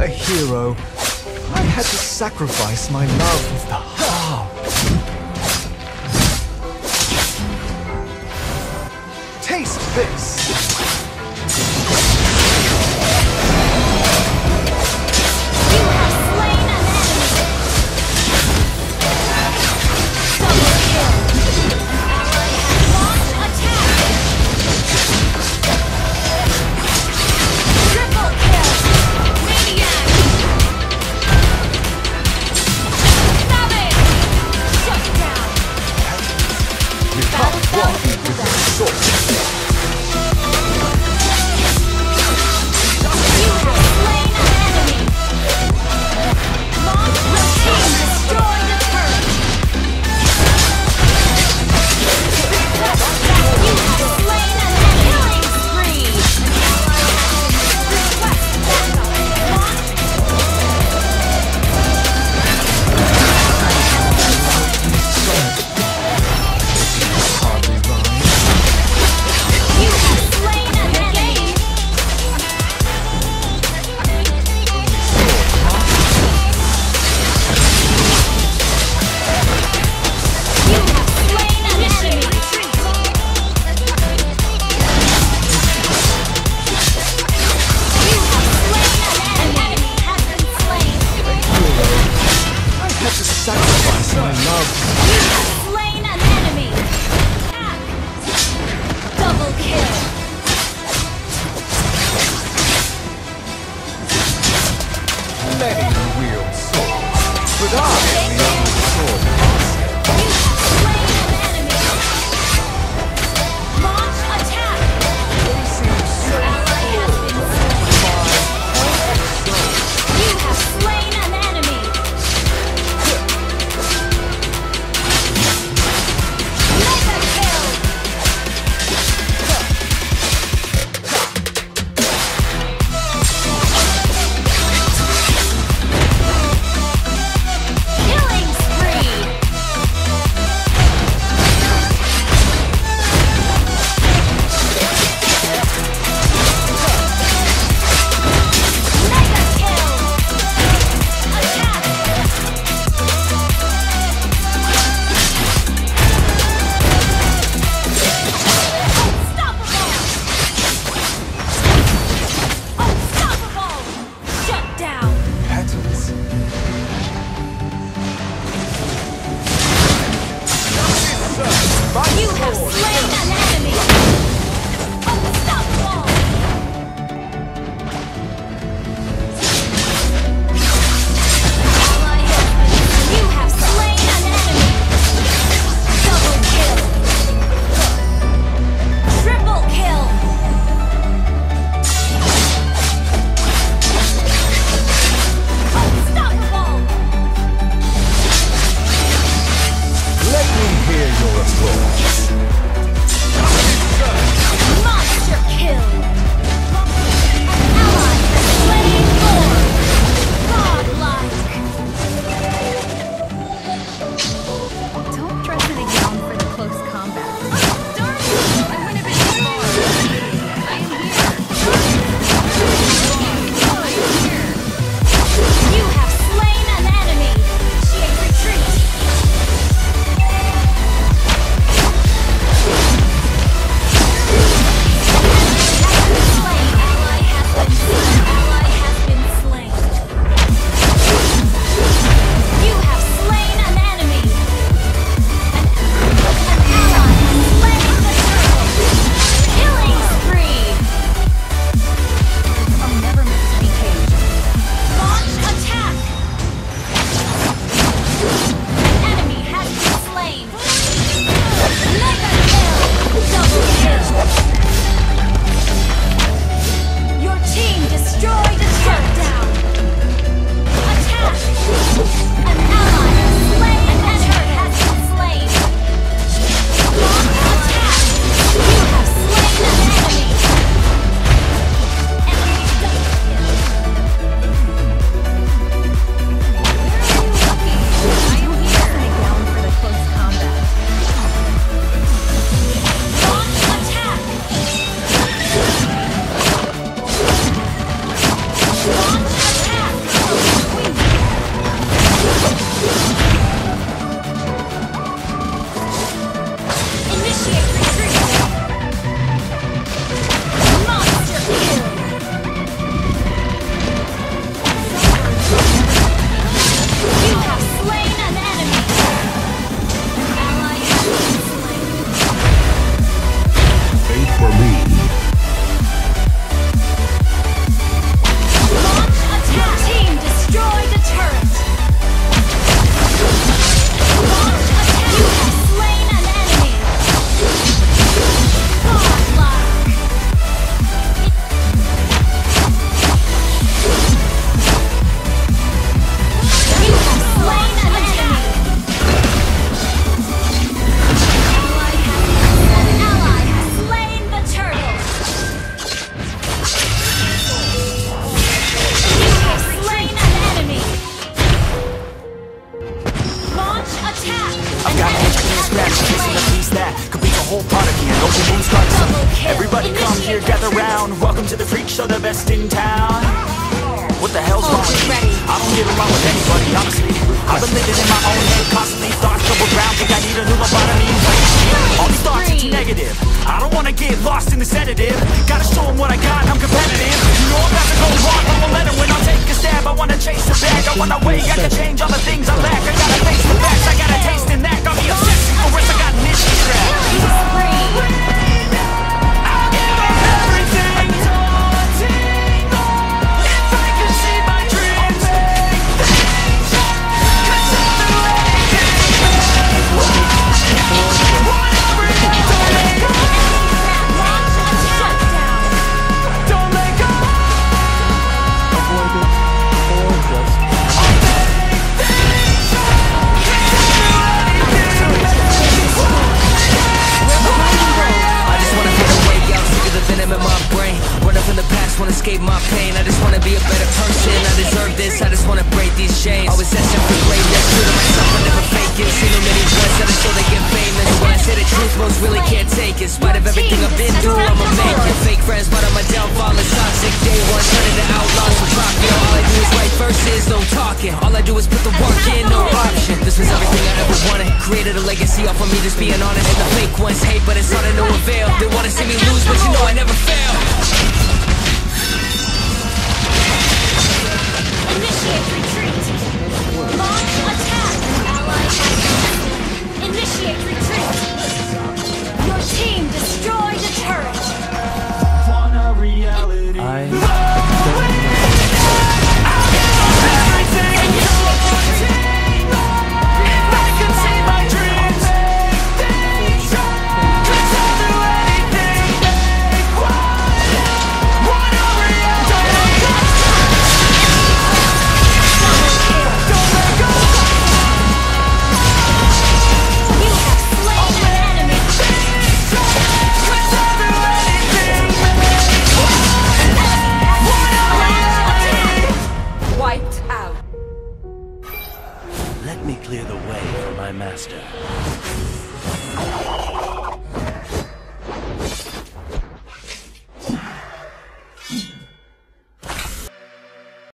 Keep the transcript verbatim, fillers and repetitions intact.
a hero, I had to sacrifice my love of the heart. Taste this! what the hell's going on. I don't get along with anybody, honestly. I've been living in my own head constantly. Thoughts double round, think I need a new lobotomy. All these thoughts are too negative. I don't wanna get lost in the sedative. Gotta show them what I got, I'm competitive. You know I'm about to go wrong, I won't let them win. I'll take a stab, I wanna chase the bag. I wanna wait, I can change all the things I lack. I gotta face the facts, I got a taste in that. Got me obsessed, for rest I got an issue trapped. My pain, I just wanna be a better person. I deserve this, I just wanna break these chains. Always asking for greatness, true to myself, I never fake it. Seen too many words, I just know they get famous. When I say the truth, most really can't take it. In spite of everything I've been through, I'ma make it. Fake friends, but on my downfall is toxic. Day one, turning to outlaws for profit. All I do is write verses, no talking. All I do is put the work in, no option. This was everything I ever wanted. Created a legacy off of me, just being honest. And the fake ones hate, but it's all to no avail. They wanna see me lose, but you know I never fail. Initiate retreat! Launch attack! Ally has initiate retreat! Your team destroyed the turret! Want a reality? I... Let me clear the way for my master.